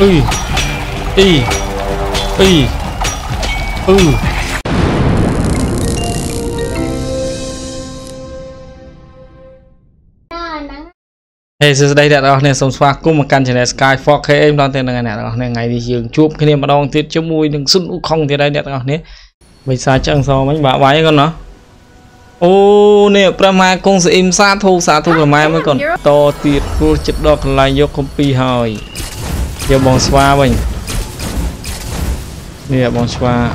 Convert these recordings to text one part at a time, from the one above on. Hey, giờ đây đã đọc nên sống xoa cùng một căn trên này Skyfox hay em đoán tên là ngày nào đó ngày đi giường chụp cái niềm mà đong tiết cho mùi đừng sưng không thì đây đẹp đọc nhé mình xa chân sau bánh bạo bái con nó ô nè mai con sẽ im xa thu là mai mới còn to tiệt của chất đọc là vô copy hỏi giờ bọn xoa mình nè bọn xoa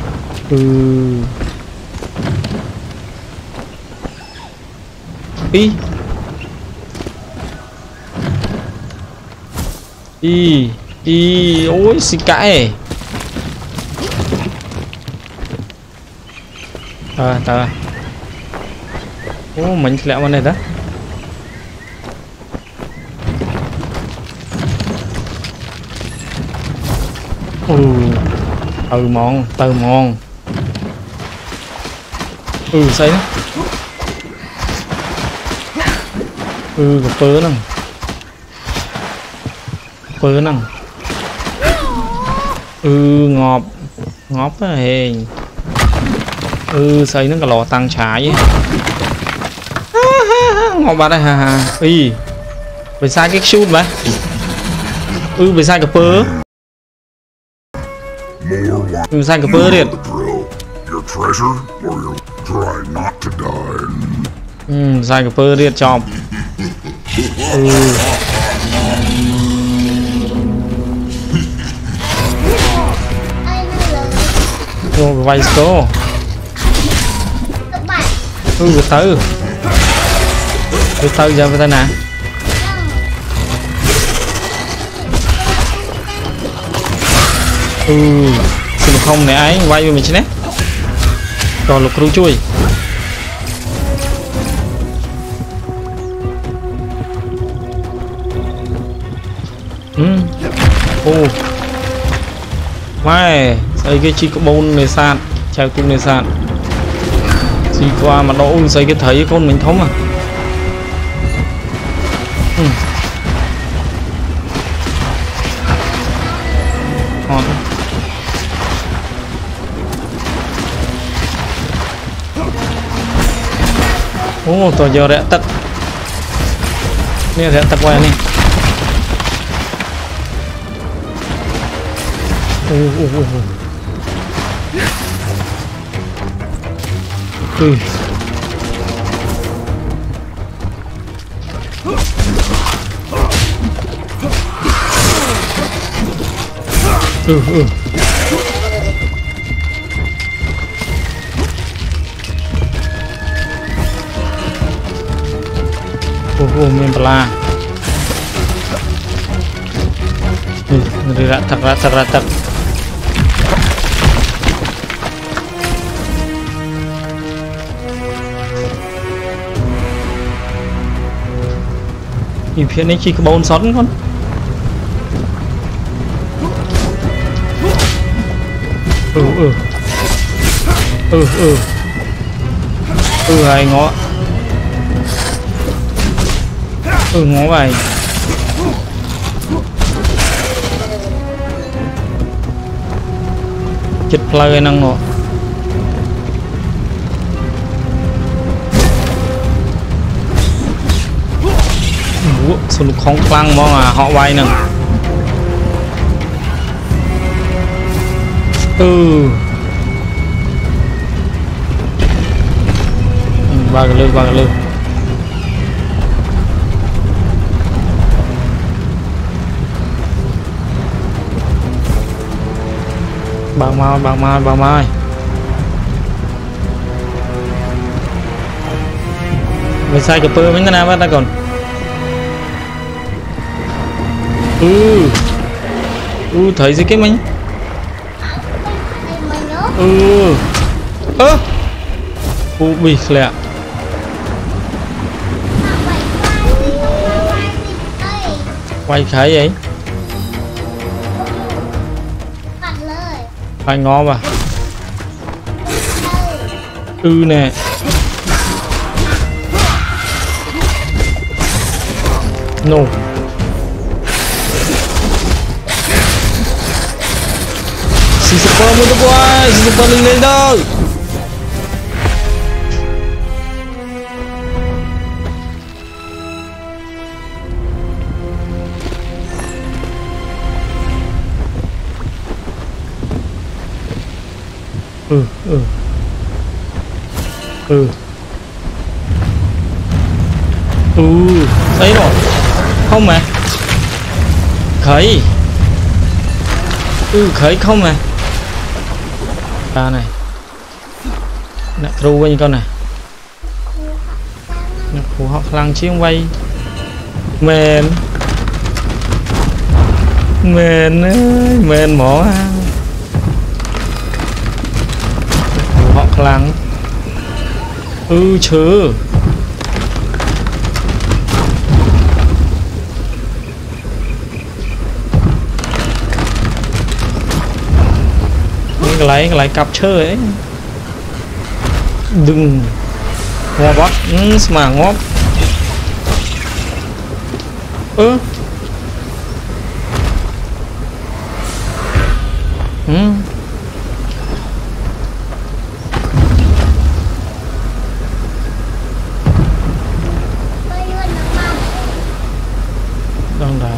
ý ý ý ôi xin cãi tờ ô mình lẹo vào này đó từ mòn xây đó gặp bớ năng ngọp ngọp á hình xây nó cả lò tăng trái ngọp bà đây hà ý phải sai cái shoot vậy phải sai gặp bớ sang cái bơ điện. Sang cái bơ điện chòm. Vay số. Từ. Từ giờ ta nè. Xin không này ấy quay với mình chứ nè còn lục rú chui mai xây cái chi có bôn này sàn treo cung này sàn chi qua mà đổ xây cái thấy con mình thống à tôi giờ rẽ tật nè rẽ tật qua nè mình là ratak nhìn phía này chỉ có bốn sót con hai ngó ngó bài chích play năng ngọt sụp không quăng mong à họ bay nè ba cái lư Bà mai mình sai cái pơ mấy cái nào ta còn thấy gì cái mình bị lẹ quay khái vậy phải ngó vào nè Sisipang untuk gua, sisipang ini dong. Thấy rồi không mà khởi khởi không mà ta này nè ru quay con này phù hợp lăng chiếc quay mền mền ấy, mền mỏ ha phù hợp lăng chứ cái lại cặp chơi ấy đừng ngó bóp mà ngóp đang đài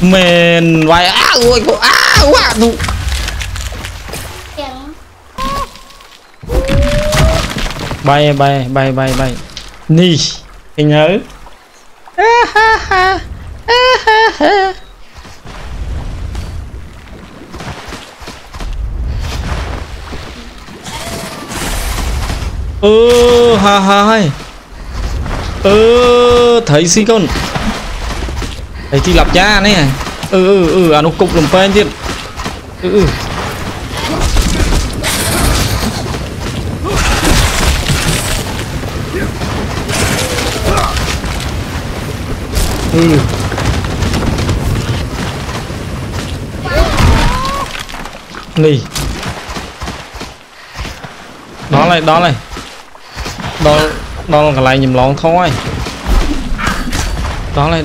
mình vài ui quá đủ bay nì anh nhớ thấy xí con thấy chi lập cha đấy à nó cục lùm phên chứ Lì đó là cái này nhầm lộn thôi đó này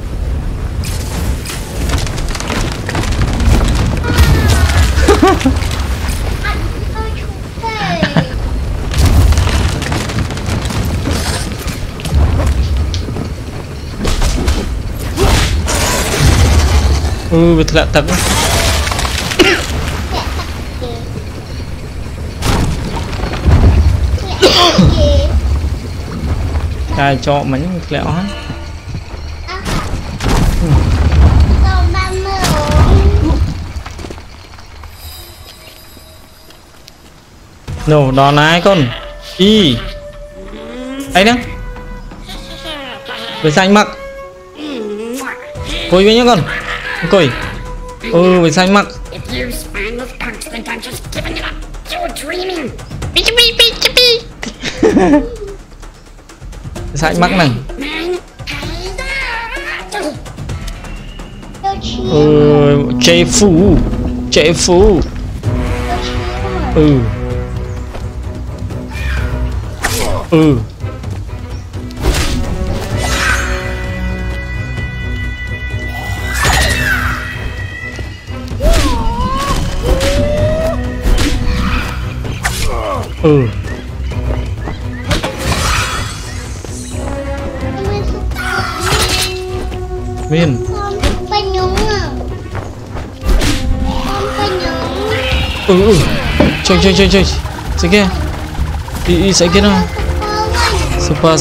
bị thật tật ai cho mảnh lẹo hết nổ đòn này con y ấy đó với xanh mặc coi với nhá con coi với xanh mặc xanh mặc này chế phú Miền Cuy. Sikit. Ih, sakit dah. Sepa.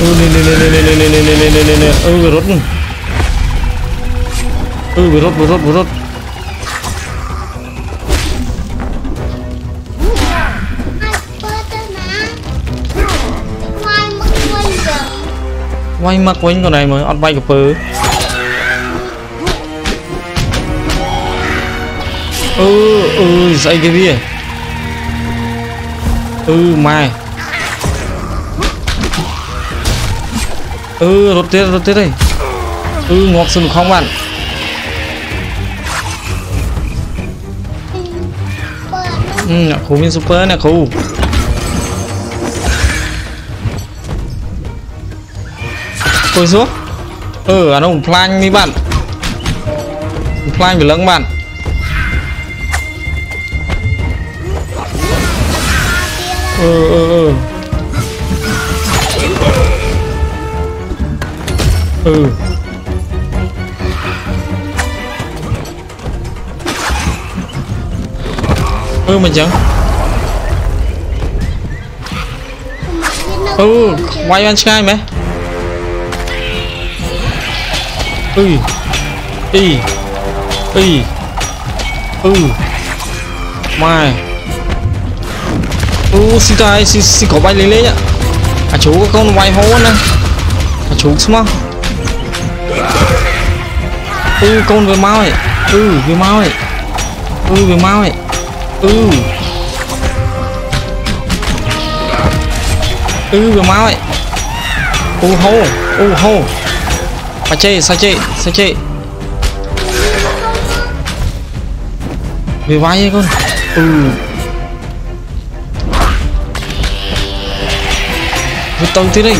Oh, ni. Oh, berot ni. Oh, berot. Quay mặt quýnh con này mà ăn bay cặp phứ. Dậy cái gì? Mày. Rốt tiết đây. Ngọt sừng không bạn. Khu viên super nè khu. Tôi xuống. Ăn ông flying đi bạn. Flying phải lẫn bạn. Mình chẳng. Quay anh Sky mày. Mày. Xin có bay lên lên ạ. Chú có con bay hôn nè. Chú smart. Con vừa mau ấy. Vừa mau ấy. Vừa mau ấy. Hô. Sao chị về vai con. Vứt tông thế đi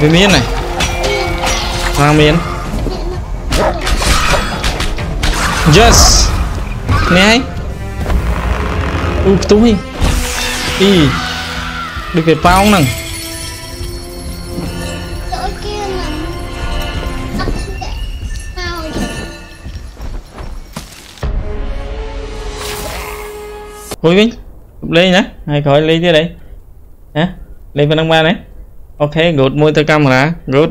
về miên này sang miên. Yes nghe túi đi được về bao nè. Ui Vinh, lấy nhá, hãy khỏi lấy thế đấy. Hả? Lấy vào năm 3 đấy. Ok, good, môi tôi cầm hả? Good.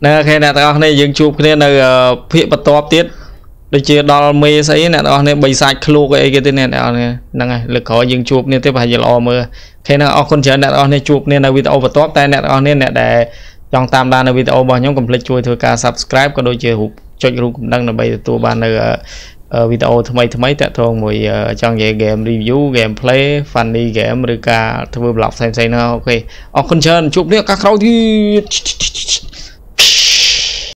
Nè, khi nè, tao này dừng chụp nên là phía bật tốp tiết. Được chưa, đo mê sấy nè, tao này bày sạch lô cái kia tên nè, tao này. Nâng này, lực khỏi dừng chụp nên tiếp phải dừng lò mơ. Khi nè, tao con chén nè, tao này chụp nên là video bật tốp tay nè, tao này nè để trong tam đa nè video bỏ nhóm complete chui thôi cả subscribe có đôi chơi hụt cho những cũng đăng là bày tụi bạn là video thầm mấy tại thôn mùi trong vậy game review gameplay funny game rồi cả thưa blog xem nó ok. Không chơn chụp nữa các khâu thì